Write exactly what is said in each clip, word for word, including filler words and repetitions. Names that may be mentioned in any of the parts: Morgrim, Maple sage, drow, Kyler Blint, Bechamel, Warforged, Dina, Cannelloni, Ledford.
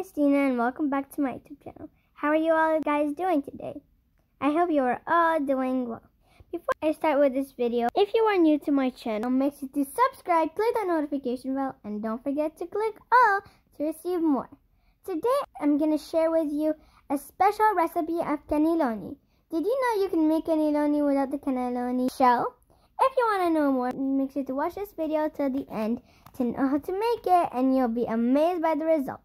it's Dina and welcome back to my YouTube channel. How are you all guys doing today? I hope you are all doing well. Before I start with this video, if you are new to my channel, make sure to subscribe, click that notification bell, and don't forget to click all to receive more. Today, I'm going to share with you a special recipe of cannelloni. Did you know you can make cannelloni without the cannelloni shell? If you want to know more, make sure to watch this video till the end to know how to make it, and you'll be amazed by the results.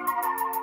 Thank you.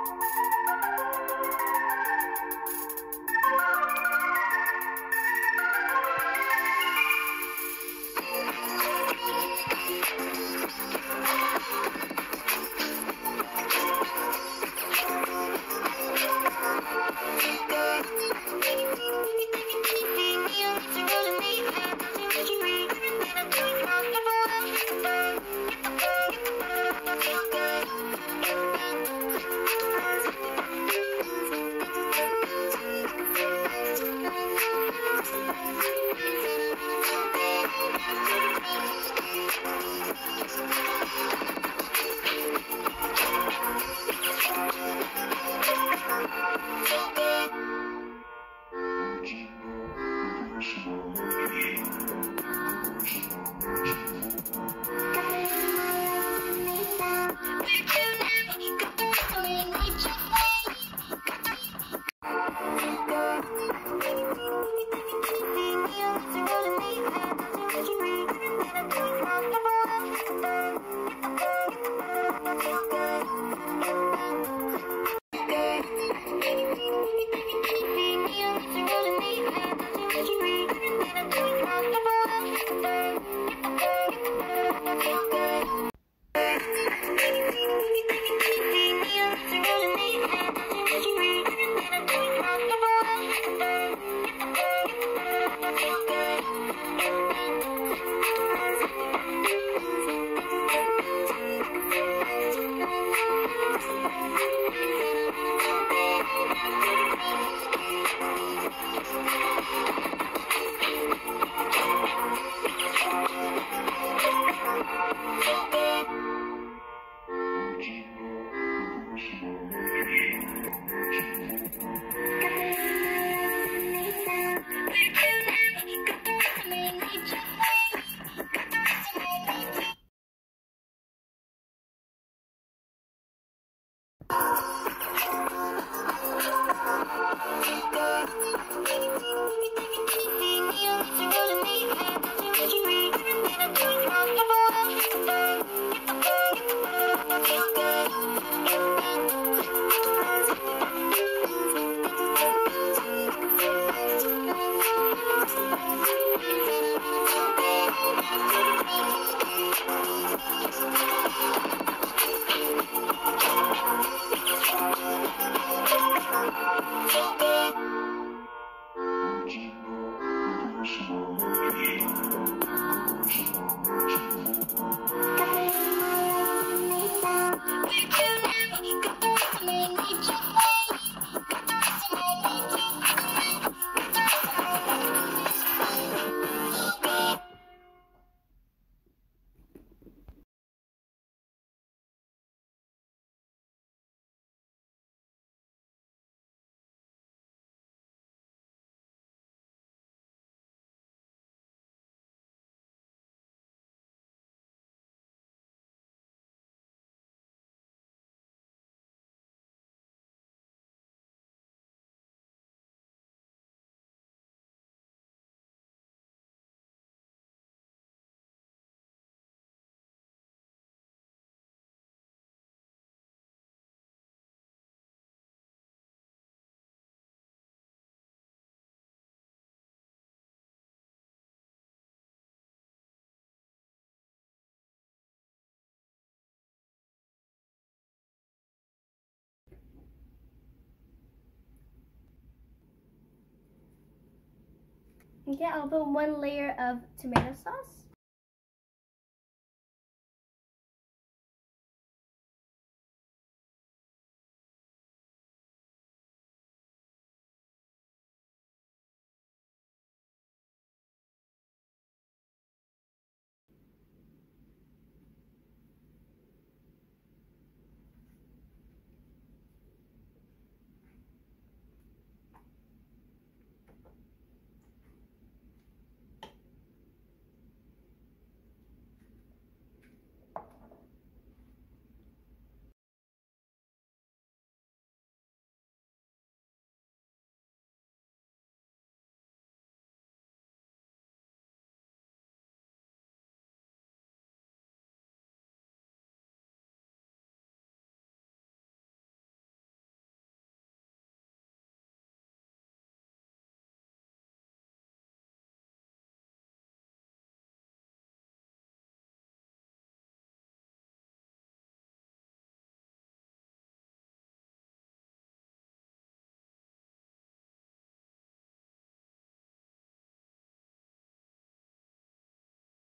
Yeah, I'll put one layer of tomato sauce.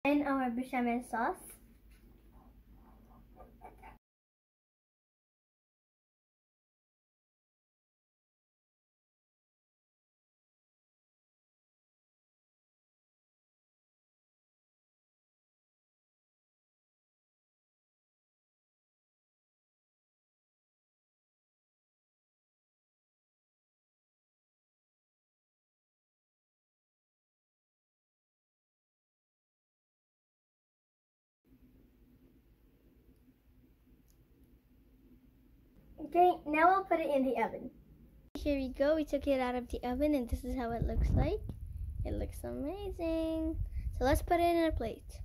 And our bechamel sauce. Okay, now I'll put it in the oven. Here we go, we took it out of the oven and this is how it looks like. It looks amazing. So let's put it in a plate.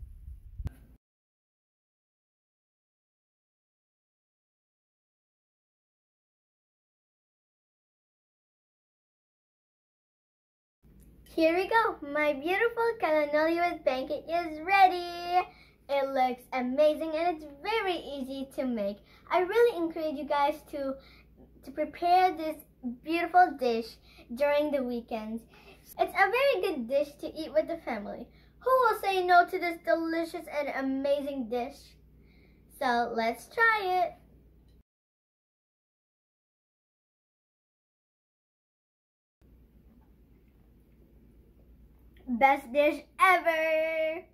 Here we go, my beautiful cannelloni with pancake is ready. It looks amazing and it's very easy to make. I really encourage you guys to, to prepare this beautiful dish during the weekends. It's a very good dish to eat with the family. Who will say no to this delicious and amazing dish? So let's try it. Best dish ever!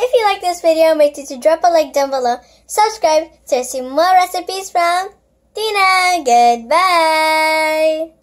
If you like this video, make sure to drop a like down below. Subscribe to see more recipes from Dina. Goodbye.